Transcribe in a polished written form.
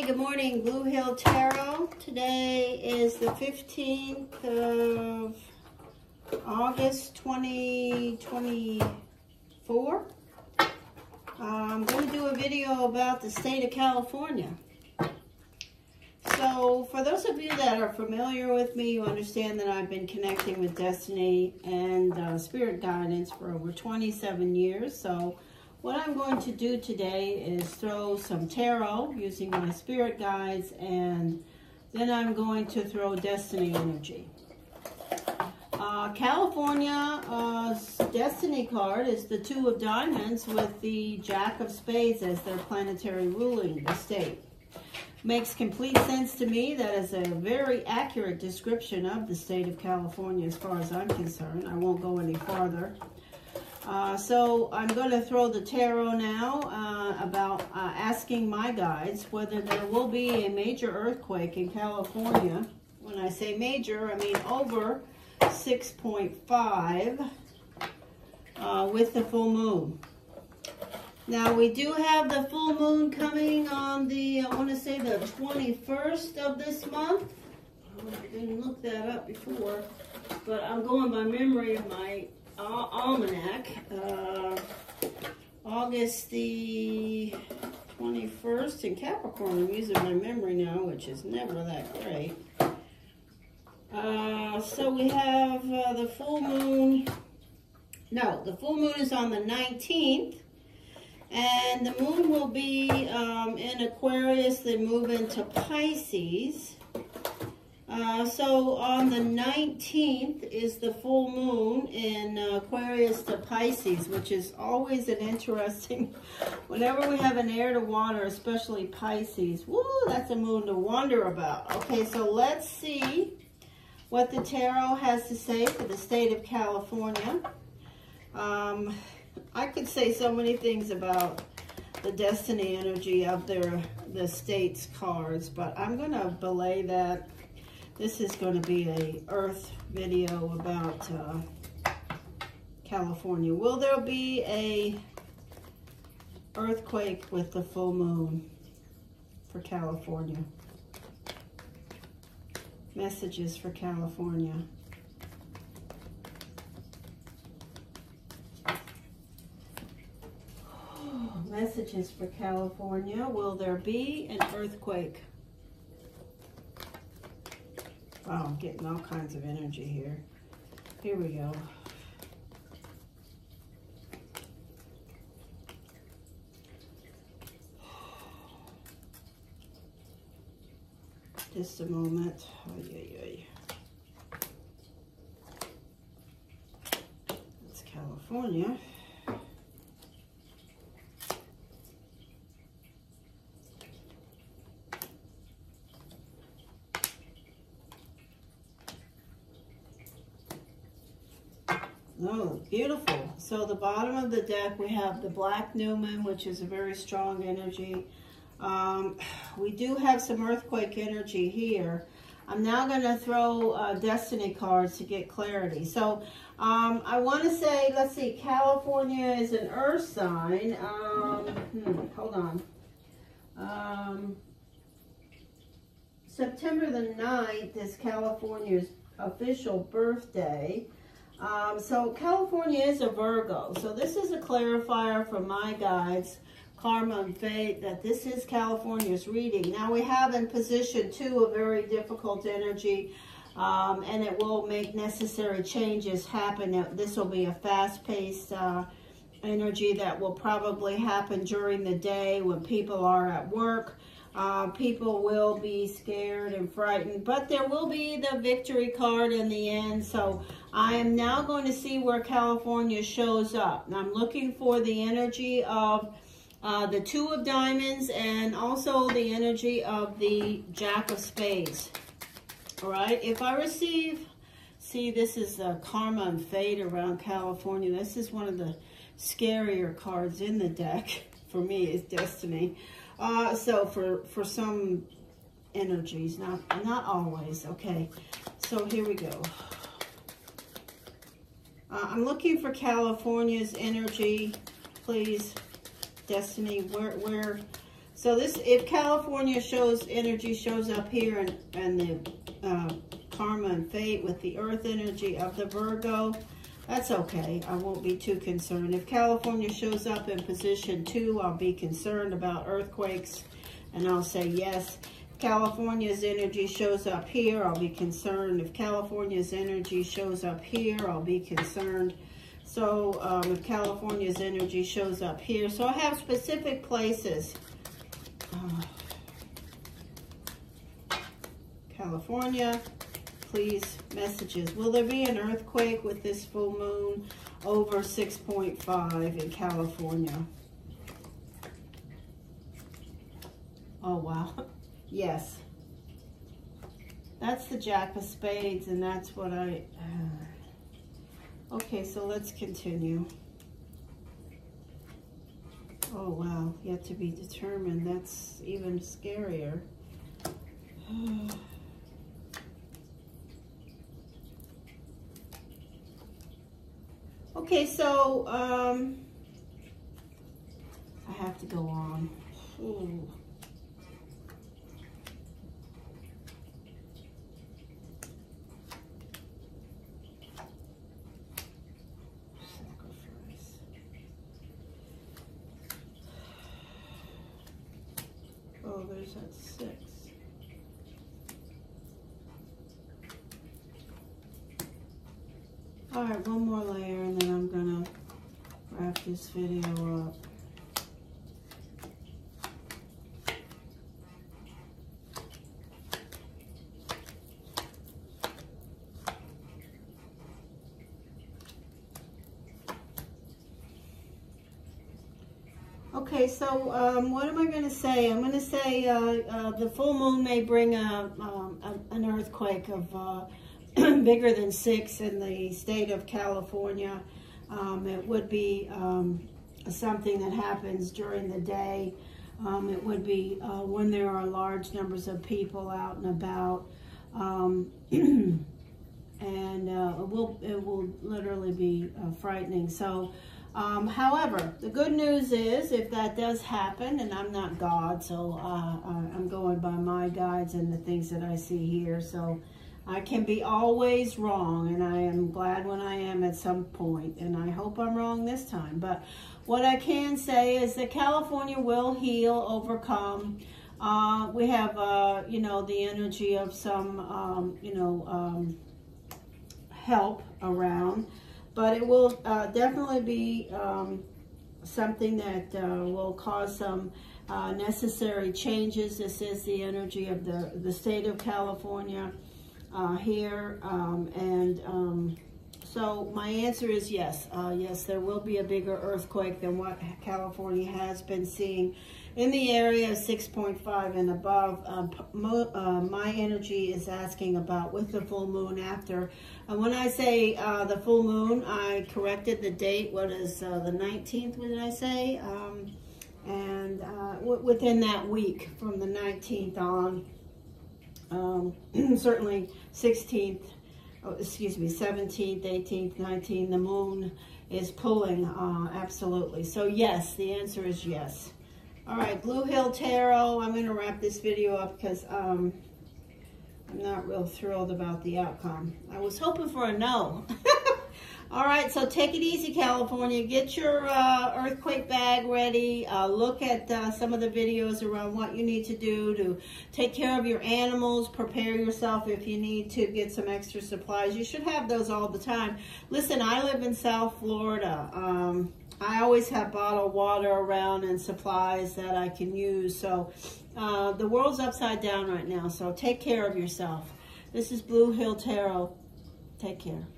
Hi, good morning, Blue Hill Tarot. Today is the 15th of August 2024. I'm going to do a video about the state of California. So for those of you that are familiar with me, you understand that I've been connecting with Destiny and Spirit Guidance for over 27 years. So what I'm going to do today is throw some tarot using my spirit guides, and then I'm going to throw destiny energy. California's destiny card is the Two of Diamonds with the Jack of Spades as their planetary ruling the state. Makes complete sense to me. That is a very accurate description of the state of California as far as I'm concerned. I won't go any farther. So I'm going to throw the tarot now about asking my guides whether there will be a major earthquake in California. When I say major, I mean over 6.5 with the full moon. Now we do have the full moon coming on the, I want to say the 21st of this month. I didn't look that up before, but I'm going by memory of my almanac. August the 21st in Capricorn. I'm using my memory now, which is never that great. So we have the full moon. No, the full moon is on the 19th, and the moon will be in Aquarius, then move into Pisces. So on the 19th is the full moon in Aquarius to Pisces, which is always an interesting, whenever we have an air to water, especially Pisces, woo, that's a moon to wonder about. Okay, so let's see what the tarot has to say for the state of California. I could say so many things about the destiny energy of the state's cards, but I'm going to belay that. This is going to be an earth video about California. Will there be an earthquake with the full moon for California? Messages for California. Messages for California. Will there be an earthquake? Wow, I'm getting all kinds of energy here. Here we go. Just a moment. That's California. Oh, beautiful. So the bottom of the deck, we have the Black Newman, which is a very strong energy. We do have some earthquake energy here. I'm now going to throw destiny cards to get clarity. So I want to say, let's see, California is an earth sign. Hold on. September the 9th is California's official birthday. So California is a Virgo. So this is a clarifier from my guides, Karma and Fate, that this is California's reading. Now we have in position 2 a very difficult energy, and it will make necessary changes happen. This will be a fast-paced energy that will probably happen during the day when people are at work. People will be scared and frightened, but there will be the victory card in the end. So I am now going to see where California shows up. And I'm looking for the energy of the Two of Diamonds and also the energy of the Jack of Spades. All right, if I receive, see, this is the Karma and Fate around California. This is one of the scarier cards in the deck. For me, is destiny. So for some energies, not always. Okay, so here we go. I'm looking for California's energy, please, destiny. Where So this, if California shows energy shows up here and the karma and fate with the earth energy of the Virgo, that's okay. I won't be too concerned. If California shows up in position 2, I'll be concerned about earthquakes and I'll say yes. If California's energy shows up here, I'll be concerned. If California's energy shows up here, I'll be concerned. So if California's energy shows up here. So I have specific places. California, please, messages. Will there be an earthquake with this full moon over 6.5 in California? Oh, wow. Yes. That's the Jack of Spades, and that's what I... Okay, so let's continue. Oh, wow. Yet to be determined. That's even scarier. Okay, so I have to go on. Ooh. Oh, there's that 6. All right, one more layer and then I'm gonna wrap this video up. Okay, so what am I going to say? I'm going to say the full moon may bring an earthquake of bigger than 6 in the state of California. It would be something that happens during the day. It would be when there are large numbers of people out and about. And it will literally be frightening. So. However, the good news is if that does happen, and I'm not God, so I'm going by my guides and the things that I see here, so I can be always wrong, and I am glad when I am at some point, and I hope I'm wrong this time. But what I can say is that California will heal, overcome. We have, you know, the energy of some, you know, help around. But it will definitely be something that will cause some necessary changes. This is the energy of the state of California here. So my answer is yes. Yes, there will be a bigger earthquake than what California has been seeing in the area of 6.5 and above. My energy is asking about with the full moon after. And when I say the full moon, I corrected the date. What is the 19th, what did I say? And within that week, from the 19th on, certainly 16th, oh, excuse me, 17th, 18th, 19th, the moon is pulling, absolutely. So yes, the answer is yes. All right, Blue Hill Tarot, I'm going to wrap this video up because I'm not real thrilled about the outcome. I was hoping for a no. All right, so take it easy, California. Get your earthquake bag ready. Look at some of the videos around what you need to do to take care of your animals. Prepare yourself if you need to. Get some extra supplies. You should have those all the time. Listen, I live in South Florida. I always have bottled water around and supplies that I can use. So the world's upside down right now. So take care of yourself. This is Blue Hill Tarot. Take care.